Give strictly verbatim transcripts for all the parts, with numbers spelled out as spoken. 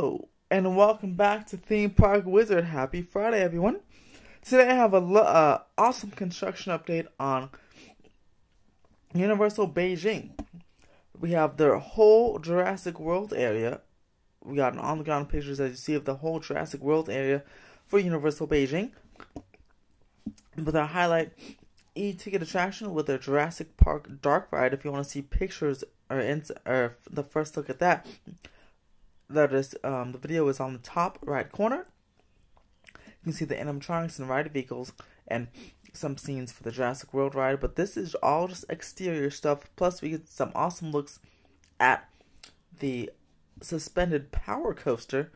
Hello, and welcome back to Theme Park Wizard. Happy Friday, everyone. Today I have an uh, awesome construction update on Universal Beijing. We have the whole Jurassic World area. We got an on-the-ground pictures, as you see, of the whole Jurassic World area for Universal Beijing. But I highlight e-ticket attraction with their Jurassic Park dark ride. If you want to see pictures or, or the first look at that, that is, um, the video is on the top right corner. You can see the animatronics and ride vehicles and some scenes for the Jurassic World ride. But this is all just exterior stuff. Plus, we get some awesome looks at the suspended power coaster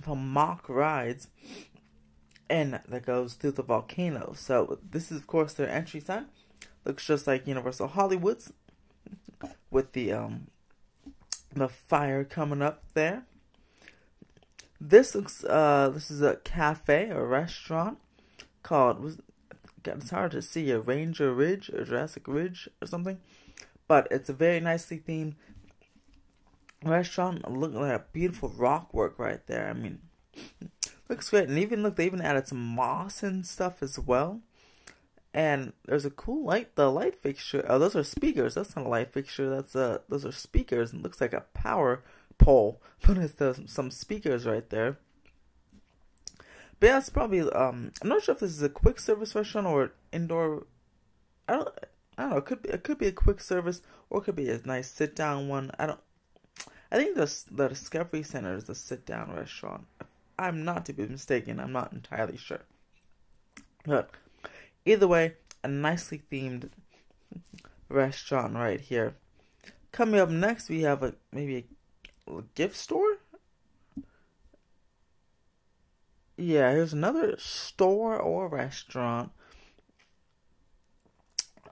from Mock Rides, and that goes through the volcano. So this is, of course, their entry sign. Looks just like Universal Hollywood's with the um. the fire coming up there. This looks, uh, this is a cafe or restaurant called, was, God, it's hard to see, a Ranger Ridge or Jurassic Ridge or something, but it's a very nicely themed restaurant. Looking like a beautiful rock work right there. I mean, looks great. And even look, they even added some moss and stuff as well. And there's a cool light, the light fixture. Oh, those are speakers. That's not a light fixture. That's a, those are speakers. And it looks like a power pole. But it's the, some speakers right there. But yeah, it's probably, um, I'm not sure if this is a quick service restaurant or indoor. I don't, I don't know. It could be, it could be a quick service, or it could be a nice sit down one. I don't, I think the, the Discovery Center is a sit down restaurant. I'm not to be mistaken. I'm not entirely sure. But either way, a nicely themed restaurant right here. Coming up next, we have a maybe a gift store. Yeah, here's another store or restaurant.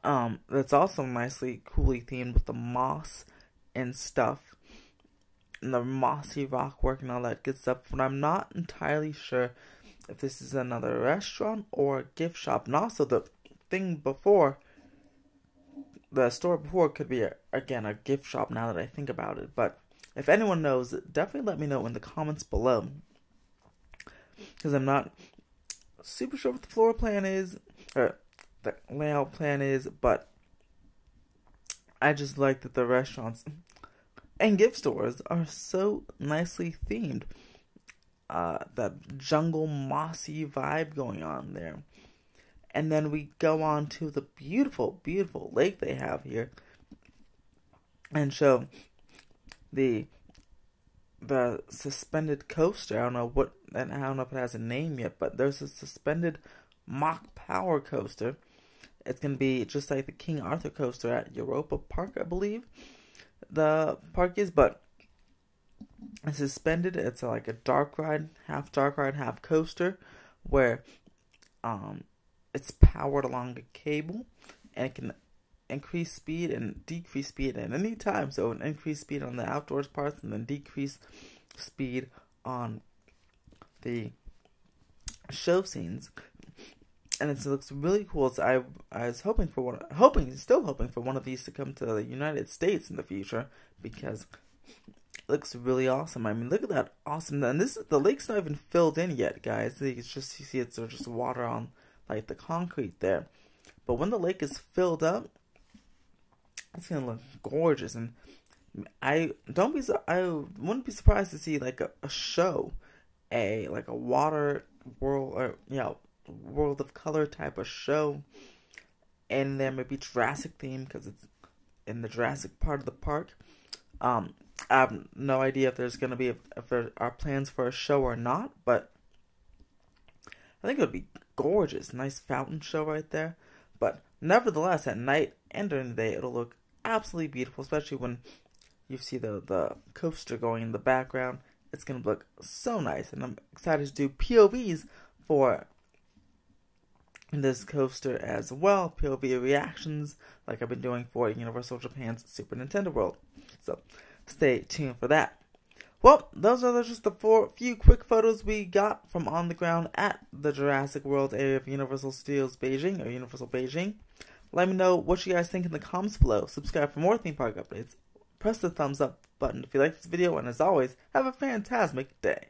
Um, that's also nicely, coolly themed with the moss and stuff, and the mossy rock work and all that good stuff. But I'm not entirely sure if this is another restaurant or a gift shop. And also the thing before, the store before, could be, a, again, a gift shop now that I think about it. But if anyone knows, definitely let me know in the comments below, because I'm not super sure what the floor plan is, or the layout plan is. But I just like that the restaurants and gift stores are so nicely themed. Uh, that jungle mossy vibe going on there. And then we go on to the beautiful, beautiful lake they have here, and show the the suspended coaster. I don't know what, and I don't know if it has a name yet, but there's a suspended mock power coaster. It's gonna be just like the King Arthur coaster at Europa Park, I believe the park is, but it's suspended. It's like a dark ride, half dark ride, half coaster, where um, it's powered along a cable, and it can increase speed and decrease speed at any time. So an increase speed on the outdoors parts, and then decrease speed on the show scenes. And it looks really cool. So I, I was hoping for one, hoping, still hoping for one of these to come to the United States in the future, because looks really awesome. I mean, look at that awesome. And this is, the lake's not even filled in yet, guys. It's just, you see, it's just water on like the concrete there. But when the lake is filled up, it's gonna look gorgeous. And I don't be, I wouldn't be surprised to see like a, a show, a like a water world, or you know, World of Color type of show, and there may be Jurassic theme because it's in the Jurassic part of the park. Um. I have no idea if there's going to be, if, if there are plans for a show or not, but I think it would be gorgeous. Nice fountain show right there. But nevertheless, at night and during the day, it'll look absolutely beautiful, especially when you see the, the coaster going in the background. It's going to look so nice, and I'm excited to do P O Vs for this coaster as well. P O V reactions, like I've been doing for Universal Japan's Super Nintendo World. So stay tuned for that. Well, those are just the four few quick photos we got from on the ground at the Jurassic World area of Universal Studios Beijing, or Universal Beijing. Let me know what you guys think in the comments below. Subscribe for more theme park updates. press the thumbs up button if you like this video, and as always, have a fantastic day.